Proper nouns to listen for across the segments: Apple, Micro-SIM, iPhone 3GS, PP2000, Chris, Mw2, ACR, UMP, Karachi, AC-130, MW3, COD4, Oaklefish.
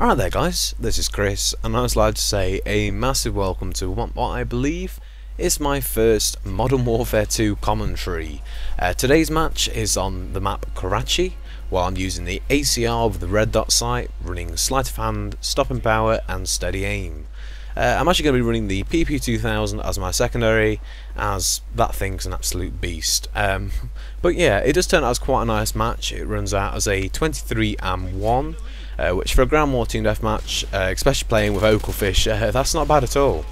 Alright there guys, this is Chris, and I was allowed to say a massive welcome to what I believe is my first Modern Warfare 2 commentary. Today's match is on the map Karachi, while I'm using the ACR with the red dot sight, running sleight of hand, stopping power and steady aim. I'm actually going to be running the PP2000 as my secondary, as that thing's an absolute beast. But yeah, it does turn out as quite a nice match. It runs out as a 23-1, which for a Grand War Team Deathmatch, especially playing with Oaklefish, that's not bad at all.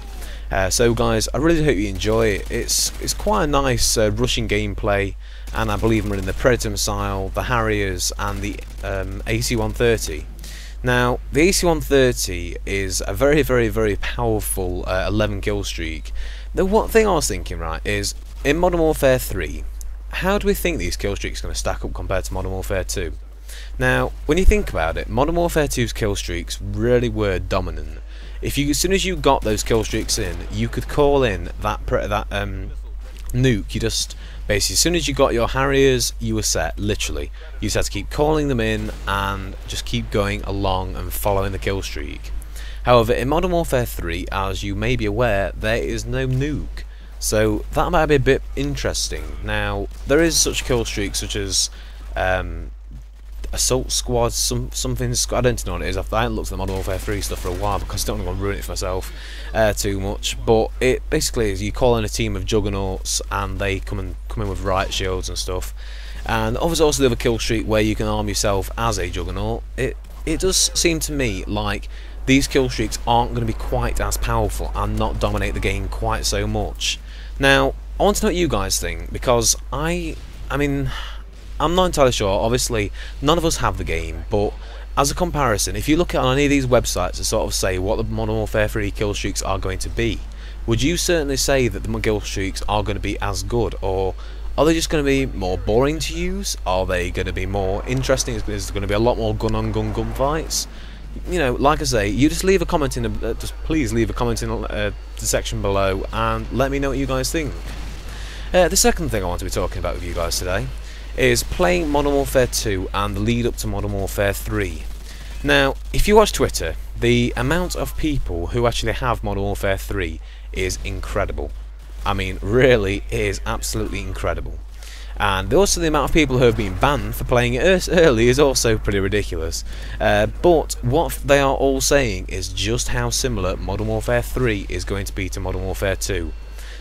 So guys, I really hope you enjoy it. It's quite a nice rushing gameplay, and I believe I'm running the Predator missile, the Harriers and the AC-130. Now, the AC-130 is a very, very, very powerful 11 kill streak. The one thing I was thinking, right, is in Modern Warfare 3, how do we think these kill streaks are going to stack up compared to Modern Warfare 2? Now, when you think about it, Modern Warfare 2's kill streaks really were dominant. As soon as you got those kill streaks in, you could call in that nuke. You just basically, as soon as you got your Harriers, you were set. Literally, you just had to keep calling them in and just keep going along and following the kill streak. However, in Modern Warfare 3, as you may be aware, there is no nuke, so that might be a bit interesting. Now, there is such kill streaks such as Assault Squad, something squad, I don't know what it is. I haven't looked at the Modern Warfare 3 stuff for a while because I don't want to ruin it for myself too much. But it basically is you call in a team of juggernauts and they come in with riot shields and stuff. And obviously also the other kill streak where you can arm yourself as a juggernaut. It does seem to me like these kill streaks aren't going to be quite as powerful and not dominate the game quite so much. Now I want to know what you guys think, because I mean, I'm not entirely sure. Obviously none of us have the game, but as a comparison, if you look at on any of these websites that sort of say what the Modern Warfare 3 kill streaks are going to be, would you certainly say that the kill streaks are going to be as good, or are they just going to be more boring to use? Are they going to be more interesting? Is there going to be a lot more gun-on-gun fights? You know, like I say, you just leave a comment in the, just please leave a comment in the section below and let me know what you guys think. The second thing I want to be talking about with you guys today is playing Modern Warfare 2 and the lead up to Modern Warfare 3. Now, if you watch Twitter, the amount of people who actually have Modern Warfare 3 is incredible. I mean, really, it is absolutely incredible. And also the amount of people who have been banned for playing it early is also pretty ridiculous. But what they are all saying is just how similar Modern Warfare 3 is going to be to Modern Warfare 2.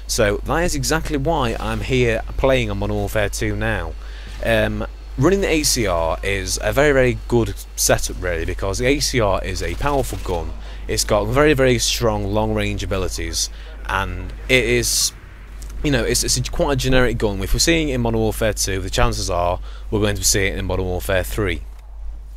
So that is exactly why I'm here playing on Modern Warfare 2 now. Running the ACR is a very, very good setup really, because the ACR is a powerful gun. It's got very, very strong long-range abilities, and it is, you know, it's quite a generic gun. If we're seeing it in Modern Warfare 2, the chances are we're going to see it in Modern Warfare 3.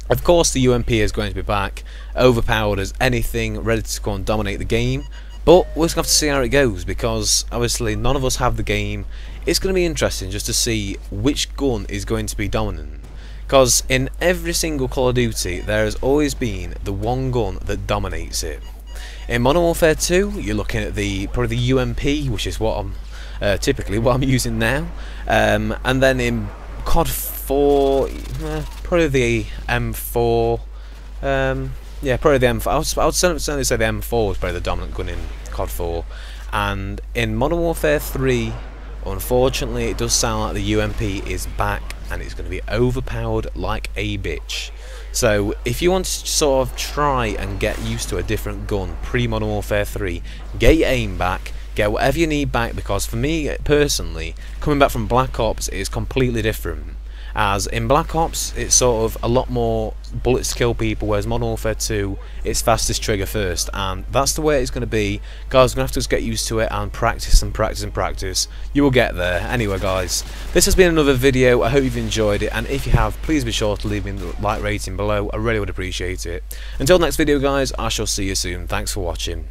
Of course the UMP is going to be back, overpowered as anything, ready to go and dominate the game. But we're just going to have to see how it goes, because obviously none of us have the game. It's going to be interesting just to see which gun is going to be dominant, because in every single Call of Duty there has always been the one gun that dominates it. In Modern Warfare 2 you're looking at probably the UMP, which is what I'm typically what I'm using now, and then in COD4 probably the M4. Yeah, probably the M4. I would certainly say the M4 is probably the dominant gun in COD 4. And in Modern Warfare 3, unfortunately, it does sound like the UMP is back, and it's going to be overpowered like a bitch. So if you want to sort of try and get used to a different gun pre-Modern Warfare 3, get your aim back, get whatever you need back, because for me personally, coming back from Black Ops is completely different. As in Black Ops, it's sort of a lot more bullets to kill people, whereas Modern Warfare 2, it's fastest trigger first, and that's the way it's going to be. Guys, we're going to have to just get used to it and practice and practice and practice. You will get there. Anyway guys, this has been another video. I hope you've enjoyed it, and if you have, please be sure to leave me a like rating below. I really would appreciate it. Until next video guys, I shall see you soon. Thanks for watching.